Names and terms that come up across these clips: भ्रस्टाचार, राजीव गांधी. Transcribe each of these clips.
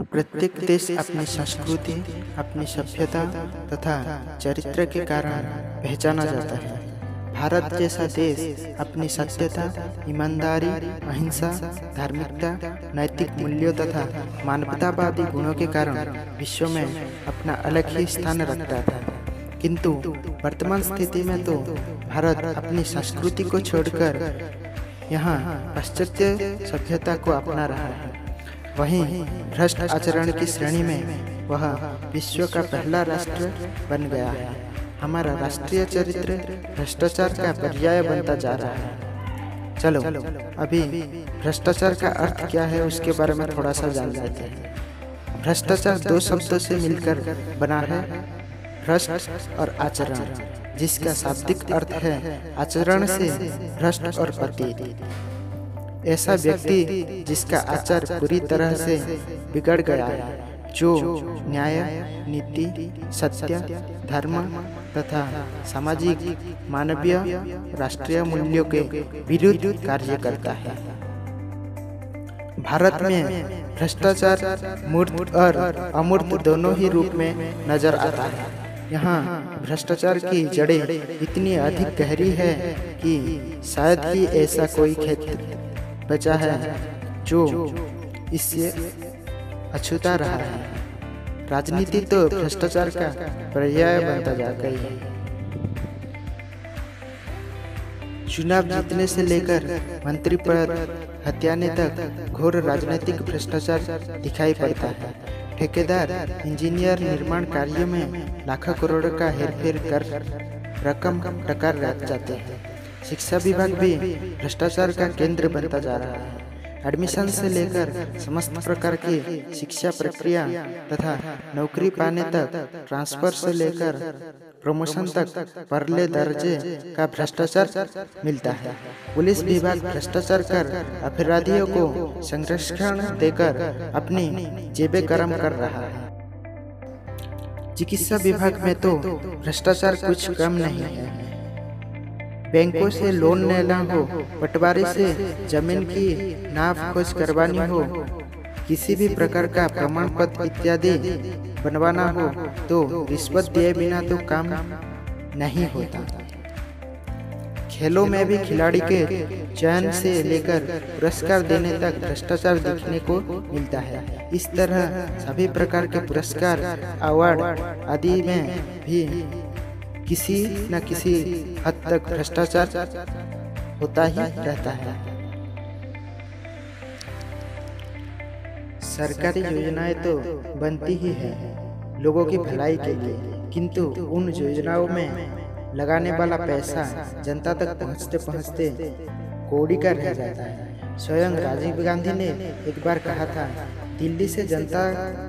प्रत्येक देश अपनी संस्कृति, अपनी सभ्यता तथा चरित्र के कारण पहचाना जाता है। भारत जैसा देश अपनी सत्यता, ईमानदारी, अहिंसा, धार्मिकता, नैतिक मूल्यों तथा मानवतावादी गुणों के कारण विश्व में अपना अलग ही स्थान रखता था। किंतु वर्तमान स्थिति में तो भारत अपनी संस्कृति को छोड़कर यहाँ पाश्चात्य सभ्यता को अपना रहा है। वहीं भ्रष्ट आचरण की श्रेणी में वह विश्व का पहला राष्ट्र बन गया है। हमारा राष्ट्रीय चरित्र भ्रष्टाचार का पर्याय बनता जा रहा है। चलो अभी भ्रष्टाचार का अर्थ क्या है उसके बारे में थोड़ा सा जान लेते हैं। भ्रष्टाचार दो शब्दों से मिलकर बना है, भ्रष्ट और आचरण, जिसका शाब्दिक अर्थ है आचरण से भ्रष्ट और पतित। ऐसा व्यक्ति जिसका आचार पूरी तरह से बिगड़ गया है, जो न्याय, नीति, सत्य, धर्म तथा सामाजिक, मानवीय, राष्ट्रीय मूल्यों के विरुद्ध कार्य करता है। भारत में भ्रष्टाचार मूर्त और अमूर्त दोनों ही रूप में नजर आता है। यहाँ भ्रष्टाचार की जड़ें इतनी अधिक गहरी है कि शायद ही ऐसा कोई क्षेत्र बचा है जो इससे अछूता रहा है। राजनीति तो भ्रष्टाचार का पर्याय बनता जा गई है। चुनाव जीतने से लेकर मंत्री पद हत्याने तक घोर राजनीतिक भ्रष्टाचार दिखाई पड़ता है। ठेकेदार, इंजीनियर, निर्माण कार्यों में लाखों करोड़ का हेरफेर कर रकम टकार रख जाते हैं। शिक्षा विभाग भी भ्रष्टाचार का केंद्र बनता जा रहा है। एडमिशन से लेकर समस्त प्रकार की शिक्षा प्रक्रिया तथा नौकरी पाने तक, ट्रांसफर से लेकर प्रमोशन तक परले दर्जे का भ्रष्टाचार मिलता है। पुलिस विभाग भ्रष्टाचार कर अपराधियों को संरक्षण देकर अपनी जेबें गर्म कर रहा है। चिकित्सा विभाग में तो भ्रष्टाचार कुछ कम नहीं है। बैंकों से लोन लेना हो, पटवारी से जमीन की नापतोल करवानी हो, किसी भी प्रकार का प्रमाण पत्र इत्यादि बनवाना हो तो रिश्वत दिए बिना तो काम नहीं होता। खेलों में भी खिलाड़ी के चयन से लेकर पुरस्कार देने तक भ्रष्टाचार देखने को मिलता है। इस तरह सभी प्रकार के पुरस्कार, अवार्ड आदि में भी किसी न किसी हद तक भ्रष्टाचार होता ही रहता है। सरकारी योजनाएं तो बनती ही है लोगों की भलाई के लिए, किंतु उन योजनाओं में लगाने वाला पैसा जनता तक पहुंचते पहुंचते कौड़ी का रह जाता है। स्वयं राजीव गांधी ने एक बार कहा था, दिल्ली से जनता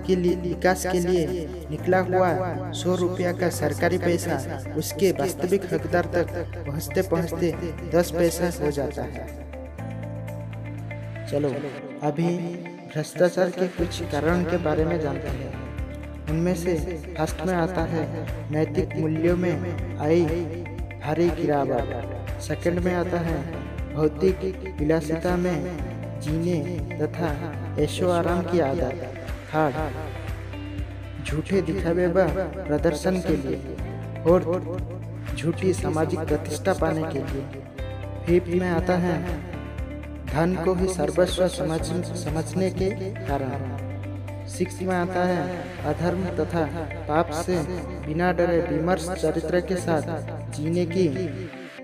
के लिए विकास के लिए निकला हुआ 100 रुपया का सरकारी पैसा उसके वास्तविक हकदार तक पहुँचते पहुँचते 10 पैसा हो जाता है। चलो अभी भ्रष्टाचार के कुछ कारण के बारे में जानते हैं। उनमें से फर्स्ट में आता है नैतिक मूल्यों में आई भारी गिरावट, सेकंड में आता है भौतिक विलासिता में जीने तथा ऐशो आराम की आदत, थर्ड झूठे दिखावे व प्रदर्शन के लिए, फोर्थ झूठी सामाजिक प्रतिष्ठा पाने के लिए, फिफ्थ में आता है धन को ही सर्वस्व समझने के कारण, सिक्स्थ में आता है अधर्म तथा पाप से बिना डरे विमर्श चरित्र के साथ जीने की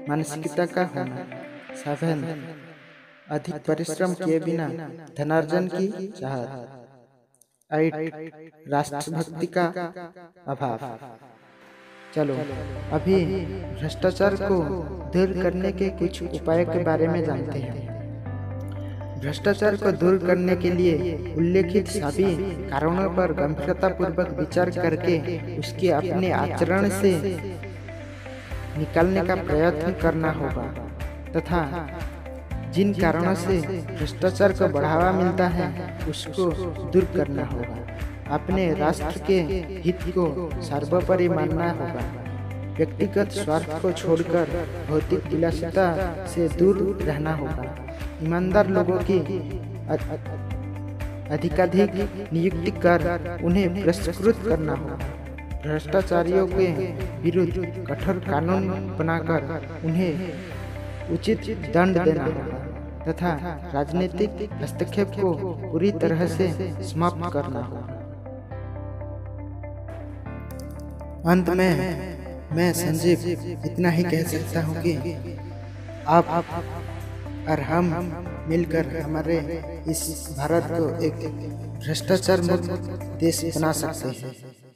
मानसिकता का होना, सेवेंथ अधिक परिश्रम किए बिना धनार्जन की चाहत, 8 राष्ट्रभक्ति का अभाव। चलो अभी भ्रष्टाचार को दूर करने के कुछ उपाय के बारे में जानते हैं। भ्रष्टाचार को दूर करने के लिए उल्लेखित सभी कारणों पर गंभीरतापूर्वक विचार करके उसके अपने आचरण से निकालने का प्रयत्न करना होगा तथा जिन कारणों से भ्रष्टाचार को बढ़ावा मिलता है उसको दूर करना होगा। अपने राष्ट्र के हित को सर्वोपरि मानना होगा। व्यक्तिगत स्वार्थ को छोड़कर भौतिक विलासिता से दूर रहना होगा। ईमानदार लोगों की अधिकाधिक नियुक्ति कर उन्हें पुरस्कृत करना हो। भ्रष्टाचारियों के विरुद्ध कठोर कानून बनाकर उन्हें उचित दंड देना होगा तथा राजनीतिक हस्तक्षेप को पूरी तरह से समाप्त करना होगा। अंत में मैं संजीव इतना ही कह सकता हूँ कि आप और हम मिलकर हमारे इस भारत को एक भ्रष्टाचार मुक्त देश बना सकते हैं।